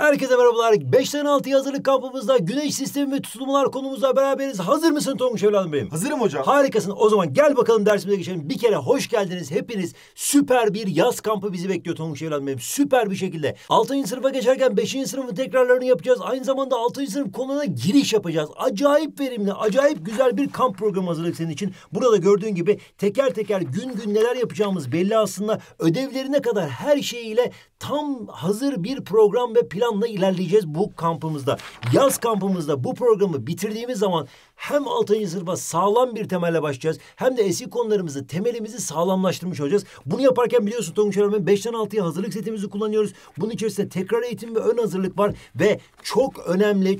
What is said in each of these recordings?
Herkese merhabalar. 5'ten 6'ya hazırlık kampımızda güneş sistemi ve tutulmalar konumuzla beraberiz. Hazır mısın Tonguç evladım benim? Hazırım hocam. Harikasın. O zaman gel bakalım dersimize geçelim. Bir kere hoş geldiniz hepiniz. Süper bir yaz kampı bizi bekliyor Tonguç evladım benim. Süper bir şekilde. 6. sınıfa geçerken 5. sınıfın tekrarlarını yapacağız. Aynı zamanda 6. sınıf konularına giriş yapacağız. Acayip verimli, acayip güzel bir kamp programı hazırlık senin için. Burada gördüğün gibi teker teker gün gün neler yapacağımız belli aslında. Ödevlerine kadar her şeyiyle tam hazır bir program ve planla ilerleyeceğiz bu kampımızda. Yaz kampımızda bu programı bitirdiğimiz zaman hem 6. sınıfa sağlam bir temelle başlayacağız hem de eski konularımızı, temelimizi sağlamlaştırmış olacağız. Bunu yaparken biliyorsun Tonguç öğretmenim 5'ten 6'ya hazırlık setimizi kullanıyoruz. Bunun içerisinde tekrar eğitim ve ön hazırlık var ve çok önemli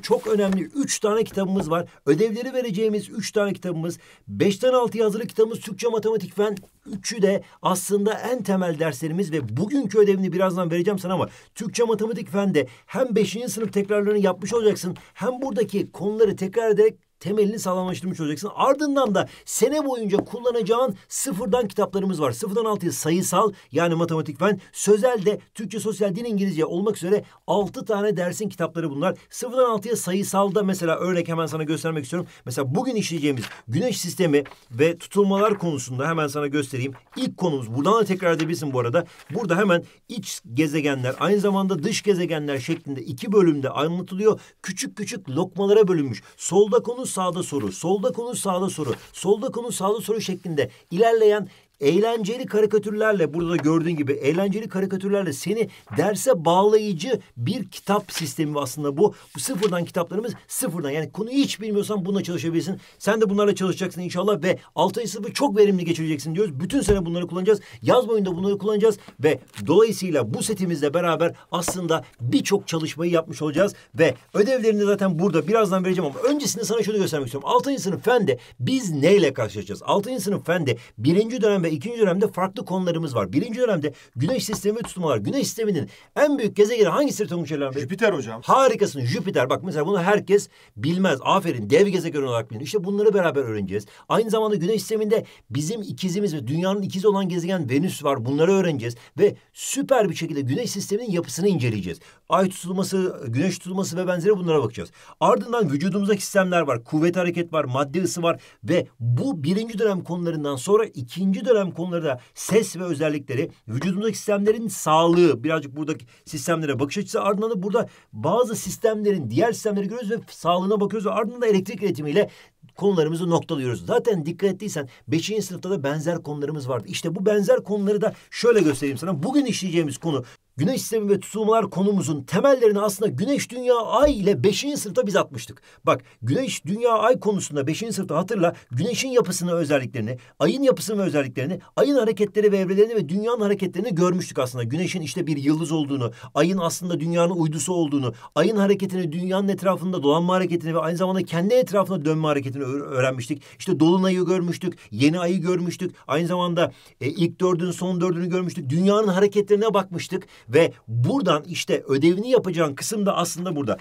3 tane kitabımız var. Ödevleri vereceğimiz 3 tane kitabımız, 5'ten 6'ya hazırlık kitabımız Türkçe, matematik, fen. Üçü de aslında en temel derslerimiz ve bugünkü ödevini birazdan vereceğim sana ama Türkçe, matematik, fen de hem 5. sınıf tekrarlarını yapmış olacaksın hem buradaki konuları tekrar ederek temelini sağlamlaştırmış olacaksın. Ardından da sene boyunca kullanacağın sıfırdan kitaplarımız var. Sıfırdan 6'ya sayısal yani matematik fen, sözel de Türkçe, sosyal, din, İngilizce olmak üzere 6 tane dersin kitapları bunlar. Sıfırdan 6'ya sayısalda mesela örnek hemen sana göstermek istiyorum. Mesela bugün işleyeceğimiz güneş sistemi ve tutulmalar konusunda hemen sana göstereyim. İlk konumuz, buradan da tekrar edebilirsin bu arada. Burada hemen iç gezegenler aynı zamanda dış gezegenler şeklinde 2 bölümde anlatılıyor. Küçük küçük lokmalara bölünmüş. Solda konu, sağda soru, solda konu, sağda soru, solda konu, sağda soru şeklinde ilerleyen eğlenceli karikatürlerle, burada da gördüğün gibi eğlenceli karikatürlerle seni derse bağlayıcı bir kitap sistemi aslında bu. Bu sıfırdan kitaplarımız, sıfırdan yani konuyu hiç bilmiyorsan bununla çalışabilirsin. Sen de bunlarla çalışacaksın inşallah ve 6. sınıfı çok verimli geçireceksin diyoruz. Bütün sene bunları kullanacağız. Yaz boyunda bunları kullanacağız ve dolayısıyla bu setimizle beraber aslında birçok çalışmayı yapmış olacağız ve ödevlerini zaten burada birazdan vereceğim ama öncesinde sana şunu göstermek istiyorum. 6. sınıf fende biz neyle karşılaşacağız? 6. sınıf fende 1. dönem ve 2. dönemde farklı konularımız var. 1. dönemde güneş sistemi ve tutulmalar. Güneş sisteminin en büyük gezegeni hangisidir Tonguç evladım? Jüpiter hocam. Harikasın, Jüpiter. Bak mesela bunu herkes bilmez. Aferin, dev gezegen olarak bilinir. İşte bunları beraber öğreneceğiz. Aynı zamanda güneş sisteminde bizim ikizimiz ve dünyanın ikizi olan gezegen Venüs var. Bunları öğreneceğiz ve süper bir şekilde güneş sisteminin yapısını inceleyeceğiz. Ay tutulması, güneş tutulması ve benzeri bunlara bakacağız. Ardından vücudumuzdaki sistemler var. Kuvvet, hareket var, madde ısı var ve bu 1. dönem konularından sonra 2. dönem konularda ses ve özellikleri, vücudumuzdaki sistemlerin sağlığı, birazcık buradaki sistemlere bakış açısı, ardından da burada bazı sistemlerin diğer sistemleri görüyoruz ve sağlığına bakıyoruz ve ardından da elektrik iletimiyle konularımızı noktalıyoruz. Zaten dikkat ettiysen 5. sınıfta da benzer konularımız vardı. İşte bu benzer konuları da şöyle göstereyim sana. Bugün işleyeceğimiz konu güneş sistemi ve tutulmalar konumuzun temellerini aslında güneş, dünya, ay ile 5. sınıfta biz atmıştık. Bak güneş, dünya, ay konusunda 5. sınıfta hatırla güneşin yapısını, özelliklerini, ayın yapısını ve özelliklerini, ayın hareketleri ve evrelerini ve dünyanın hareketlerini görmüştük aslında. Güneşin işte bir yıldız olduğunu, ayın aslında dünyanın uydusu olduğunu, ayın hareketini, dünyanın etrafında dolanma hareketini ve aynı zamanda kendi etrafında dönme hareketini öğrenmiştik. İşte dolunayı görmüştük, yeni ayı görmüştük, aynı zamanda ilk dördünün son dördünü görmüştük, dünyanın hareketlerine bakmıştık. Ve buradan işte ödevini yapacağın kısım da aslında burada.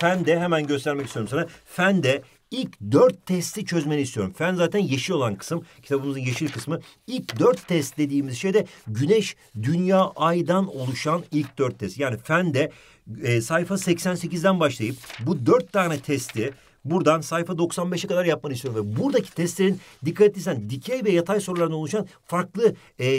Fende hemen göstermek istiyorum sana. Fende ilk 4 testi çözmeni istiyorum. Fen zaten yeşil olan kısım. Kitabımızın yeşil kısmı. İlk 4 test dediğimiz şey de güneş, dünya, aydan oluşan ilk 4 test. Yani fende sayfa 88'den başlayıp bu 4 tane testi buradan sayfa 95'e kadar yapmanı istiyorum. Ve buradaki testlerin dikkat etsen dikey ve yatay sorulardan oluşan farklı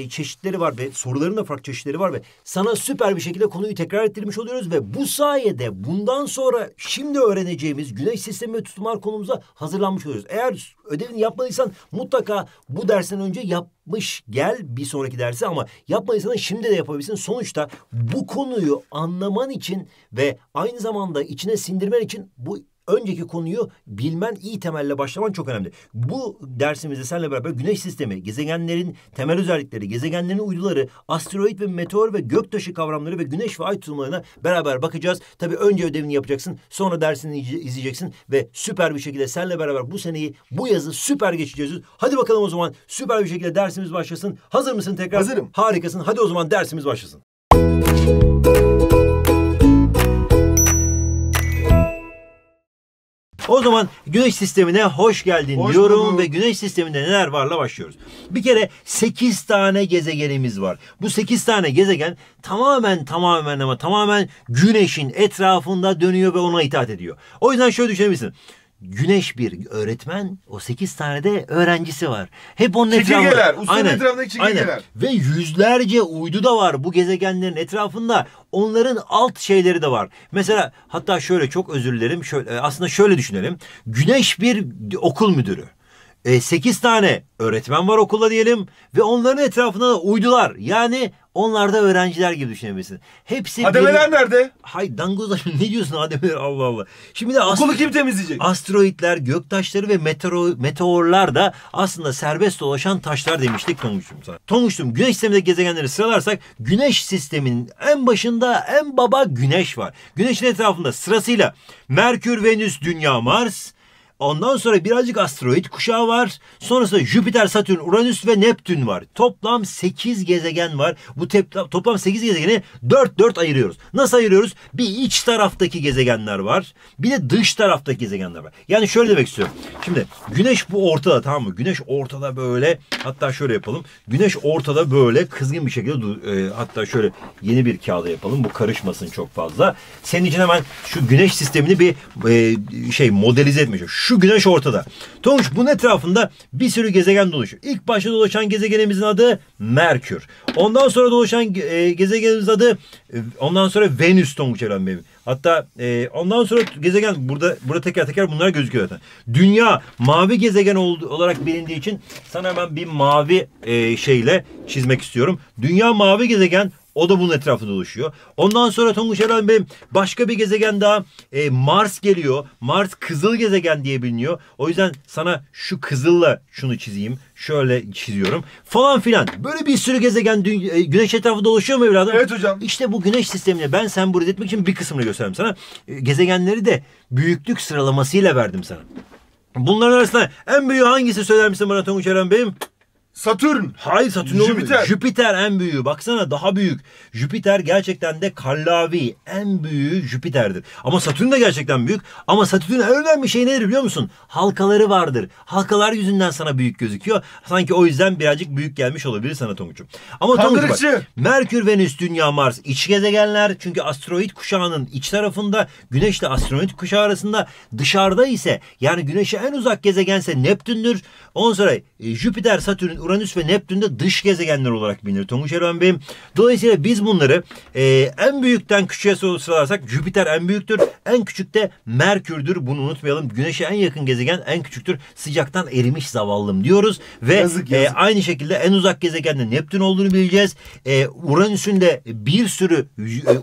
çeşitleri var ve soruların da farklı çeşitleri var ve sana süper bir şekilde konuyu tekrar ettirmiş oluyoruz ve bu sayede bundan sonra şimdi öğreneceğimiz güneş sistemi ve tutulmalar konumuza hazırlanmış oluyoruz. Eğer ödevini yapmadıysan mutlaka bu dersten önce yapmış gel bir sonraki derse ama yapmadıysan şimdi de yapabilirsin. Sonuçta bu konuyu anlaman için ve aynı zamanda içine sindirmen için bu önceki konuyu bilmen, iyi temelle başlaman çok önemli. Bu dersimizde seninle beraber güneş sistemi, gezegenlerin temel özellikleri, gezegenlerin uyduları, asteroid ve meteor ve göktaşı kavramları ve güneş ve ay tutulmalarına beraber bakacağız. Tabii önce ödevini yapacaksın, sonra dersini izleyeceksin ve süper bir şekilde seninle beraber bu seneyi, bu yazı süper geçeceğiz. Hadi bakalım o zaman süper bir şekilde dersimiz başlasın. Hazır mısın tekrar? Hazırım. Harikasın. Hadi o zaman dersimiz başlasın. O zaman güneş sistemine hoş geldin diyorum ve güneş sisteminde neler varla başlıyoruz. Bir kere 8 tane gezegenimiz var. Bu 8 tane gezegen tamamen güneşin etrafında dönüyor ve ona itaat ediyor. O yüzden şöyle düşünebilirsin. Güneş bir öğretmen, o 8 tane de öğrencisi var. Hep onun etrafında. Aynen. Aynen. Ve yüzlerce uydu da var bu gezegenlerin etrafında. Onların alt şeyleri de var. Mesela hatta şöyle, çok özür dilerim. Şöyle, aslında şöyle düşünelim. Güneş bir okul müdürü. 8 tane öğretmen var okulda diyelim ve onların etrafında da uydular. Yani onlar da öğrenciler gibi düşünebilirsin. Hepsi ademeler nerede? Hay dangoza, ne diyorsun ademeler, Allah Allah. Şimdi de okulu kim temizleyecek? Asteroidler, göktaşları ve meteorlar da aslında serbest dolaşan taşlar demiştik Tonguç'um sana. Tonguç'um, güneş sistemindeki gezegenleri sıralarsak güneş sisteminin en başında en baba güneş var. Güneşin etrafında sırasıyla Merkür, Venüs, Dünya, Mars. Ondan sonra birazcık asteroid kuşağı var. Sonrasında Jüpiter, Satürn, Uranüs ve Neptün var. Toplam 8 gezegen var. Bu toplam 8 gezegeni 4-4 ayırıyoruz. Nasıl ayırıyoruz? Bir iç taraftaki gezegenler var. Bir de dış taraftaki gezegenler var. Yani şöyle demek istiyorum. Şimdi güneş bu ortada, tamam mı? Güneş ortada böyle. Hatta şöyle yapalım. Güneş ortada böyle kızgın bir şekilde. Hatta şöyle yeni bir kağıda yapalım. Bu karışmasın çok fazla. Senin için hemen şu güneş sistemini bir şey modelize etmeyeceğim. Şu güneş ortada. Tonguç, bunun etrafında bir sürü gezegen dolaşıyor. İlk başta dolaşan gezegenimizin adı Merkür. Ondan sonra dolaşan gezegenimizin adı ondan sonra Venüs Tonguç Eren Bey'im. Hatta ondan sonra gezegen burada teker teker bunlar gözüküyor zaten. Dünya mavi gezegen olarak bilindiği için sana hemen bir mavi şeyle çizmek istiyorum. Dünya mavi gezegen. O da bunun etrafında oluşuyor. Ondan sonra Tonguç Eren Bey'im başka bir gezegen daha Mars geliyor. Mars kızıl gezegen diye biliniyor. O yüzden sana şu kızılla şunu çizeyim. Şöyle çiziyorum. Falan filan. Böyle bir sürü gezegen güneş etrafında oluşuyor mu evladım? Evet hocam. İşte bu güneş sistemine ben sembolize etmek için bir kısmını göstereyim sana. Gezegenleri de büyüklük sıralamasıyla verdim sana. Bunların arasında en büyüğü hangisi söyler misin bana Tonguç Eren Bey'im? Satürn. Hayır, Satürn olmuyor. Jüpiter. Jüpiter en büyüğü. Baksana daha büyük. Jüpiter gerçekten de kallavi. En büyüğü Jüpiter'dir. Ama Satürn de gerçekten büyük. Ama Satürn'ün en önemli şey nedir biliyor musun? Halkaları vardır. Halkalar yüzünden sana büyük gözüküyor. Sanki o yüzden birazcık büyük gelmiş olabilir sana Tonguç'um. Ama Tonguç bak, Merkür, Venüs, Dünya, Mars iç gezegenler. Çünkü asteroid kuşağının iç tarafında, Güneş ile asteroid kuşağı arasında. Dışarıda ise, yani Güneş'e en uzak gezegense Neptün'dür. Ondan sonra Jüpiter, Satürn, Uranüs ve Neptün de dış gezegenler olarak bilinir Tonguç Eren Bey'im. Dolayısıyla biz bunları en büyükten küçüğe sıralarsak Jüpiter en büyüktür. En küçük de Merkür'dür. Bunu unutmayalım. Güneş'e en yakın gezegen en küçüktür. Sıcaktan erimiş zavallım diyoruz. Ve yazık. Aynı şekilde en uzak gezegende Neptün olduğunu bileceğiz. Uranüs'ün de bir sürü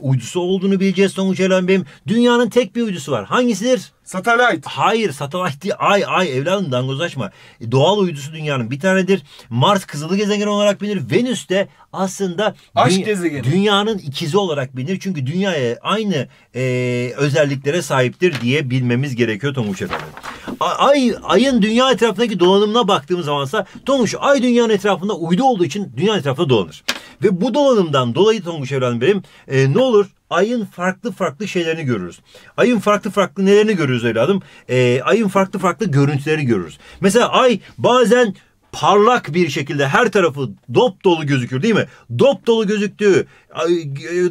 uydusu olduğunu bileceğiz Tonguç Eren Bey'im. Dünya'nın tek bir uydusu var. Hangisidir? Satelit. Hayır, satelit değil. Ay evladım, dangozlaşma. Doğal uydusu dünyanın bir tanedir. Mars kızılı gezegen olarak bilinir. Venüs de aslında dünyanın ikizi olarak bilinir. Çünkü dünyaya aynı özelliklere sahiptir diye bilmemiz gerekiyor Tonguç efendim. Ayın dünya etrafındaki dolanımına baktığımız zamansa Tonguç, ay dünyanın etrafında uydu olduğu için dünya etrafında dolanır. Ve bu dolanımdan dolayı Tonguç Eren Bey'im ne olur? Ayın farklı şeylerini görürüz. Ayın farklı nelerini görürüz evladım? Ayın farklı görüntüleri görürüz. Mesela ay bazen parlak bir şekilde her tarafı dop dolu gözükür değil mi? Dop dolu gözüktüğü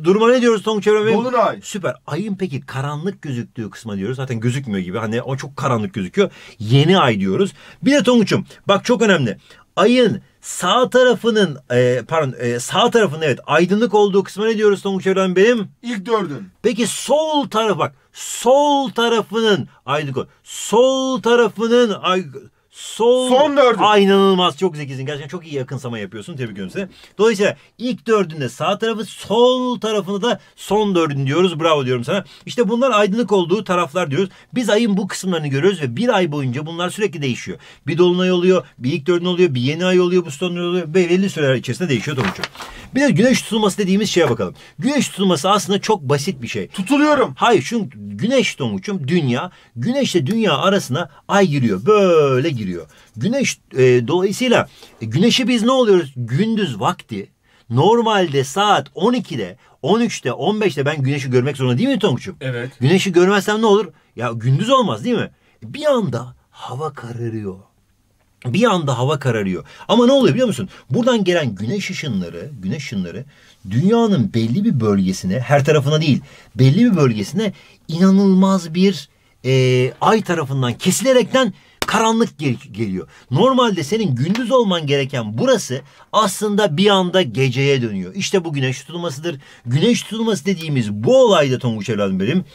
duruma ne diyoruz Tonguç Eren Bey'im? Dolunay. Süper. Ayın peki karanlık gözüktüğü kısma diyoruz. Zaten gözükmüyor gibi. Hani o çok karanlık gözüküyor. Yeni ay diyoruz. Bir de Tonguç'um bak, çok önemli. Ayın sağ tarafının sağ tarafının evet aydınlık olduğu kısma ne diyoruz Tonguç Eren Bey'im? İlk dördün. Peki sol taraf, bak sol tarafının aydınlık, sol tarafının son dördün. Ay, inanılmaz, çok zekisin gerçekten, çok iyi yakınsama yapıyorsun, tebrik ediyorum seni. Dolayısıyla ilk dördünde sağ tarafı, sol tarafını da son dördün diyoruz. Bravo diyorum sana. İşte bunlar aydınlık olduğu taraflar diyoruz. Biz ayın bu kısımlarını görüyoruz ve bir ay boyunca bunlar sürekli değişiyor. Bir dolunay oluyor, bir ilk dördün oluyor, bir yeni ay oluyor, bu son dördün oluyor. Belirli süreler içerisinde değişiyor Tonguç'um. Bir de güneş tutulması dediğimiz şeye bakalım. Güneş tutulması aslında çok basit bir şey. Tutuluyorum. Hayır, çünkü güneş Tonguç'um, dünya, güneşle dünya arasına ay giriyor. Böyle giriyor. Güneş dolayısıyla güneşi biz ne oluyoruz? Gündüz vakti normalde saat 12'de, 13'te, 15'te ben güneşi görmek zorunda değil mi Tonguç'um? Evet. Güneşi görmezsem ne olur? Ya gündüz olmaz değil mi? Bir anda hava kararıyor. Bir anda hava kararıyor. Ama ne oluyor biliyor musun? Buradan gelen güneş ışınları dünyanın belli bir bölgesine, her tarafına değil, belli bir bölgesine inanılmaz bir ay tarafından kesilerekten karanlık geliyor. Normalde senin gündüz olman gereken burası aslında bir anda geceye dönüyor. İşte bu güneş tutulmasıdır. Güneş tutulması dediğimiz bu olayda Tonguç evladım benim,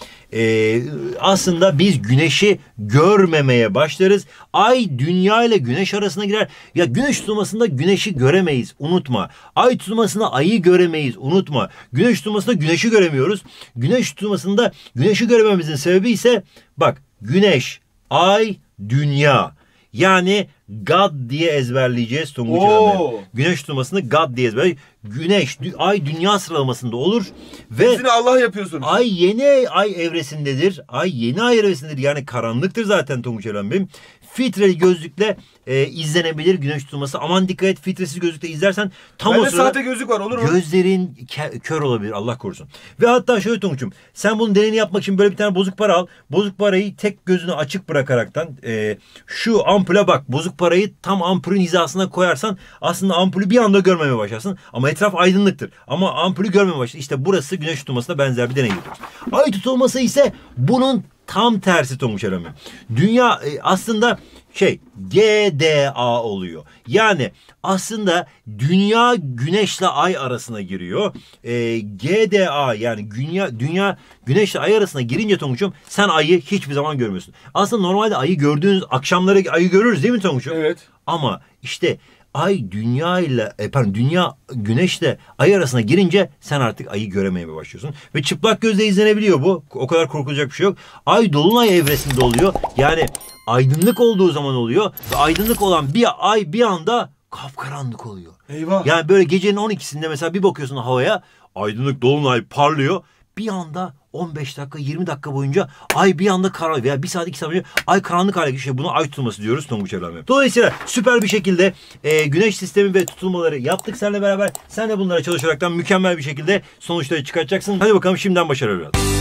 aslında biz güneşi görmemeye başlarız. Ay dünya ile güneş arasına girer. Ya güneş tutulmasında güneşi göremeyiz, unutma. Ay tutulmasında ayı göremeyiz, unutma. Güneş tutulmasında güneşi göremiyoruz. Güneş tutulmasında güneşi görememizin sebebi ise bak, güneş, ay, dünya. Yani God diye ezberleyeceğiz Tonguç evladım. Güneş tutulmasını God diye ezberleyeceğiz. Güneş, ay, dünya sıralamasında olur. Ve sizin Allah yapıyorsunuz. Ay yeni ay evresindedir. Ay yeni ay evresindedir. Yani karanlıktır zaten Tonguç evladım benim. Filtreli gözlükle izlenebilir güneş tutulması. Aman dikkat et, filtresiz gözlükle izlersen tam ben o sırada sahte gözlük var, olur mu? Gözlerin kör olabilir, Allah korusun. Ve hatta şöyle Tonguç'um, sen bunun deneyini yapmak için böyle bir tane bozuk para al. Bozuk parayı tek gözünü açık bırakaraktan şu ampule bak, bozuk parayı tam ampulün hizasına koyarsan aslında ampulü bir anda görmemeye başlarsın. Ama etraf aydınlıktır. Ama ampulü görmemeye başlarsın. İşte burası güneş tutulmasına benzer bir deneydir. Ay tutulması ise bunun tam tersi Tonguç evladım. Dünya aslında GDA oluyor. Yani aslında dünya güneşle ay arasına giriyor. GDA yani dünya güneşle ay arasına girince Tonguç'um sen ayı hiçbir zaman görmüyorsun. Aslında normalde ayı gördüğünüz akşamları ayı görürüz değil mi Tonguç'um? Evet. Ama işte ay dünya güneşle ay arasına girince sen artık ayı göremeye başlıyorsun. Ve çıplak gözle izlenebiliyor bu. O kadar korkulacak bir şey yok. Ay dolunay evresinde oluyor. Yani aydınlık olduğu zaman oluyor. Ve aydınlık olan bir ay bir anda kapkaranlık oluyor. Eyvah. Yani böyle gecenin 12'sinde mesela bir bakıyorsun havaya. Aydınlık dolunay parlıyor. Bir anda 15 dakika 20 dakika boyunca ay bir anda karanlık veya 1 saat 2 saat boyunca ay karanlık hale geçiyor. Buna ay tutulması diyoruz Tonguç evladım. Dolayısıyla süper bir şekilde güneş sistemi ve tutulmaları yaptık seninle beraber. Sen de bunlara çalışaraktan mükemmel bir şekilde sonuçları çıkartacaksın. Hadi bakalım, şimdiden başarılar.